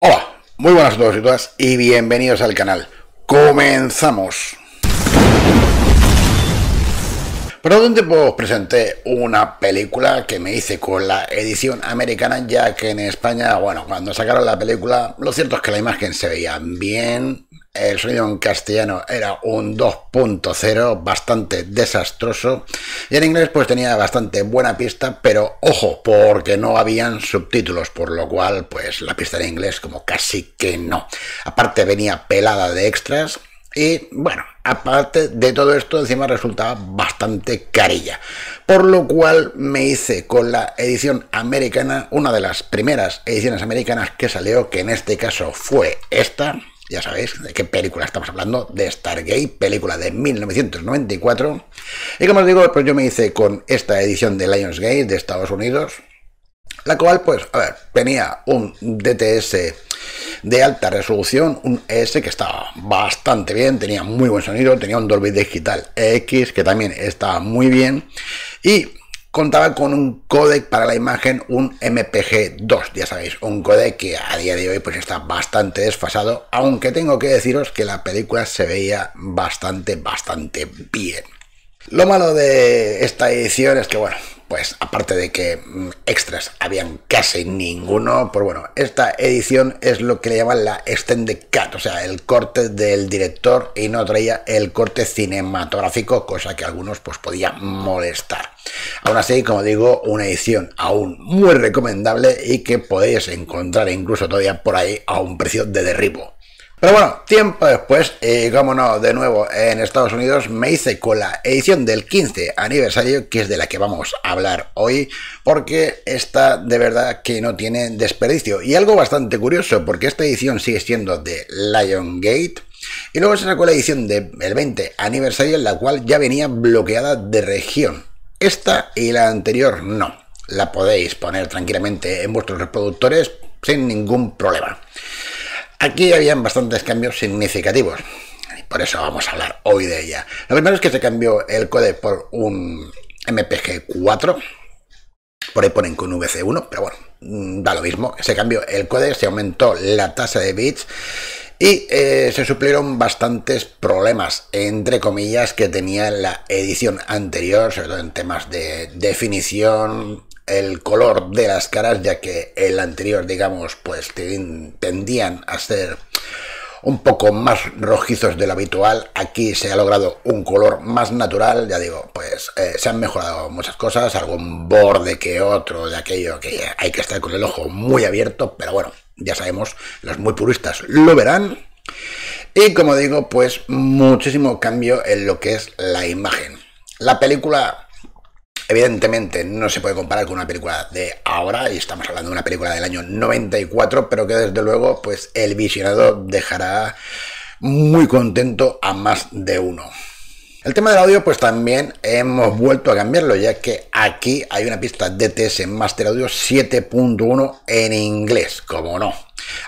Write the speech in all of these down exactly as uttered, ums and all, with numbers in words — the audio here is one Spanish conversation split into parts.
Hola, muy buenas a todos y todas y bienvenidos al canal. ¡Comenzamos! Pero donde os presenté una película que me hice con la edición americana, ya que en España, bueno, cuando sacaron la película, lo cierto es que la imagen se veía bien, el sonido en castellano era un dos punto cero, bastante desastroso, y en inglés pues tenía bastante buena pista, pero ojo, porque no habían subtítulos, por lo cual pues la pista en inglés como casi que no. Aparte venía pelada de extras. Y bueno, aparte de todo esto, encima resultaba bastante carilla. Por lo cual me hice con la edición americana, una de las primeras ediciones americanas que salió, que en este caso fue esta. Ya sabéis de qué película estamos hablando, de Stargate, película de mil novecientos noventa y cuatro. Y como os digo, pues yo me hice con esta edición de Lionsgate de Estados Unidos, la cual, pues, a ver, tenía un D T S de alta resolución, un E S que estaba bastante bien, tenía muy buen sonido, tenía un Dolby Digital X que también estaba muy bien y contaba con un codec para la imagen, un M P G dos, ya sabéis, un codec que a día de hoy pues está bastante desfasado, aunque tengo que deciros que la película se veía bastante, bastante bien. Lo malo de esta edición es que, bueno, pues aparte de que extras habían casi ninguno, pues bueno, esta edición es lo que le llaman la extended cut, o sea, el corte del director, y no traía el corte cinematográfico, cosa que a algunos pues podía molestar. Aún así, como digo, una edición aún muy recomendable y que podéis encontrar incluso todavía por ahí a un precio de derribo. Pero bueno, tiempo después, y como no, de nuevo en Estados Unidos, me hice con la edición del quince aniversario, que es de la que vamos a hablar hoy, porque esta de verdad que no tiene desperdicio. Y algo bastante curioso, porque esta edición sigue siendo de Lionsgate, y luego se sacó la edición del veinte aniversario, en la cual ya venía bloqueada de región. Esta y la anterior no, la podéis poner tranquilamente en vuestros reproductores sin ningún problema. Aquí habían bastantes cambios significativos, y por eso vamos a hablar hoy de ella. Lo primero es que se cambió el codec por un M P G cuatro, por ahí ponen con V C uno, pero bueno, da lo mismo. Se cambió el codec, se aumentó la tasa de bits y eh, se suplieron bastantes problemas, entre comillas, que tenía la edición anterior, sobre todo en temas de definición, el color de las caras, ya que el anterior, digamos, pues tendían a ser un poco más rojizos de lo habitual. Aquí se ha logrado un color más natural, ya digo, pues eh, se han mejorado muchas cosas, algún borde que otro de aquello que hay que estar con el ojo muy abierto, pero bueno, ya sabemos, los muy puristas lo verán. Y como digo, pues muchísimo cambio en lo que es la imagen. La película, evidentemente, no se puede comparar con una película de ahora, y estamos hablando de una película del año noventa y cuatro, pero que desde luego pues el visionado dejará muy contento a más de uno. El tema del audio pues también hemos vuelto a cambiarlo, ya que aquí hay una pista D T S Master Audio siete punto uno en inglés, como no.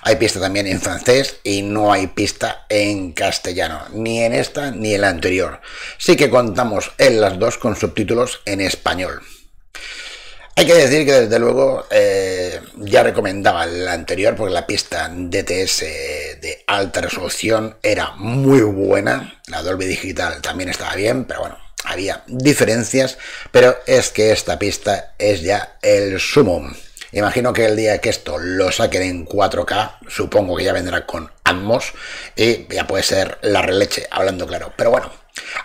Hay pista también en francés y no hay pista en castellano, ni en esta ni en la anterior. Sí que contamos en las dos con subtítulos en español. Hay que decir que desde luego eh, ya recomendaba la anterior, porque la pista D T S de alta resolución era muy buena, la Dolby Digital también estaba bien, pero bueno, había diferencias, pero es que esta pista es ya el sumum. Imagino que el día que esto lo saquen en cuatro K, supongo que ya vendrá con Atmos y ya puede ser la releche, hablando claro. Pero bueno,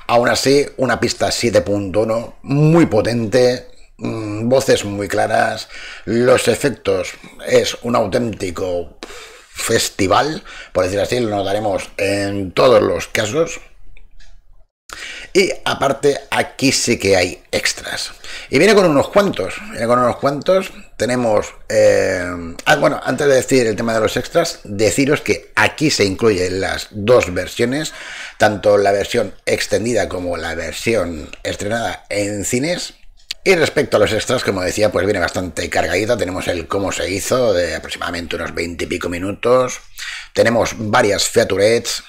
aún así, una pista siete punto uno muy potente, voces muy claras, los efectos, es un auténtico festival, por decir así, lo notaremos en todos los casos. Y aparte, aquí sí que hay extras. Y viene con unos cuantos. Viene con unos cuantos. Tenemos... Eh, ah, bueno, antes de decir el tema de los extras, deciros que aquí se incluyen las dos versiones, tanto la versión extendida como la versión estrenada en cines. Y respecto a los extras, como decía, pues viene bastante cargadita. Tenemos el cómo se hizo, de aproximadamente unos veinte y pico minutos. Tenemos varias featurettes.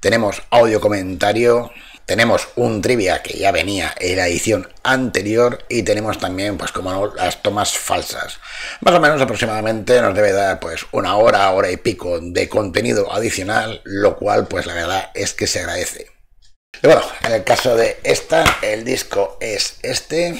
Tenemos audio comentario. Tenemos un trivia que ya venía en la edición anterior y tenemos también, pues como no, las tomas falsas. Más o menos aproximadamente nos debe dar pues una hora, hora y pico de contenido adicional, lo cual pues la verdad es que se agradece. Y bueno, en el caso de esta, el disco es este.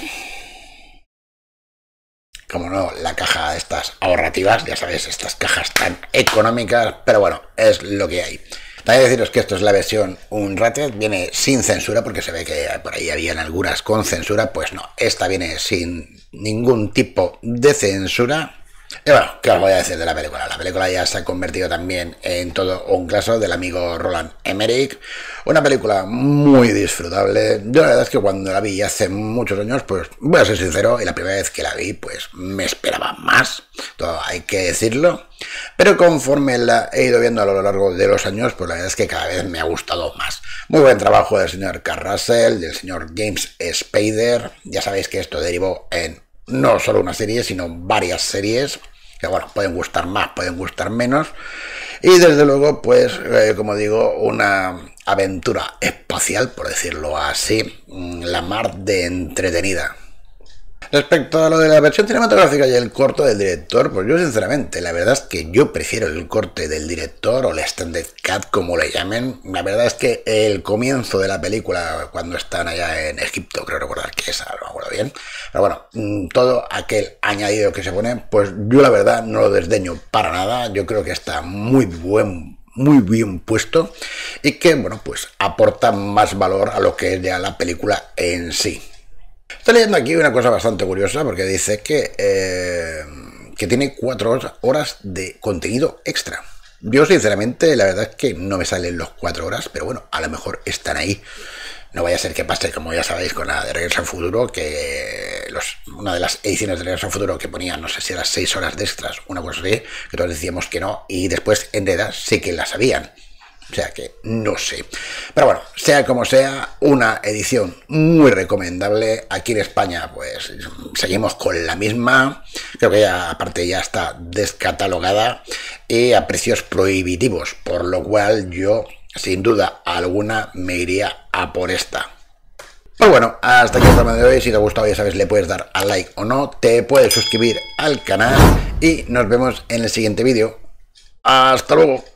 Como no, la caja de estas ahorrativas, ya sabéis, estas cajas tan económicas, pero bueno, es lo que hay. También deciros que esto es la versión Unrated, viene sin censura, porque se ve que por ahí habían algunas con censura, pues no, esta viene sin ningún tipo de censura. Y bueno, ¿qué os voy a decir de la película? La película ya se ha convertido también en todo un caso del amigo Roland Emmerich. Una película muy disfrutable. Yo la verdad es que cuando la vi hace muchos años, pues voy a ser sincero, y la primera vez que la vi, pues me esperaba más. Todo hay que decirlo. Pero conforme la he ido viendo a lo largo de los años, pues la verdad es que cada vez me ha gustado más. Muy buen trabajo del señor Kurt Russell, del señor James Spader. Ya sabéis que esto derivó en no solo una serie, sino varias series, que bueno, pueden gustar más, pueden gustar menos, y desde luego, pues, eh, como digo, una aventura espacial, por decirlo así, la mar de entretenida. Respecto a lo de la versión cinematográfica y el corto del director, pues yo sinceramente, la verdad es que yo prefiero el corte del director o la extended cut, como le llamen. La verdad es que el comienzo de la película, cuando están allá en Egipto, creo recordar que esa, no me acuerdo bien, pero bueno, todo aquel añadido que se pone, pues yo la verdad no lo desdeño para nada. Yo creo que está muy buen muy bien puesto y que, bueno, pues aporta más valor a lo que es ya la película en sí. Estoy leyendo aquí una cosa bastante curiosa, porque dice que, eh, que tiene cuatro horas de contenido extra. Yo sinceramente la verdad es que no me salen los cuatro horas, pero bueno, a lo mejor están ahí. No vaya a ser que pase, como ya sabéis, con la de Regreso al Futuro, que los, una de las ediciones de Regreso al Futuro que ponía, no sé si eran seis horas de extras, una cosa así, que todos decíamos que no, y después en realidad sí que las habían. O sea que no sé. Pero bueno, sea como sea, una edición muy recomendable. Aquí en España, pues seguimos con la misma. Creo que ya, aparte, ya está descatalogada y a precios prohibitivos. Por lo cual, yo, sin duda alguna, me iría a por esta. Pues bueno, hasta aquí el programa de hoy. Si te ha gustado, ya sabes, le puedes dar a like o no. Te puedes suscribir al canal y nos vemos en el siguiente vídeo. ¡Hasta luego!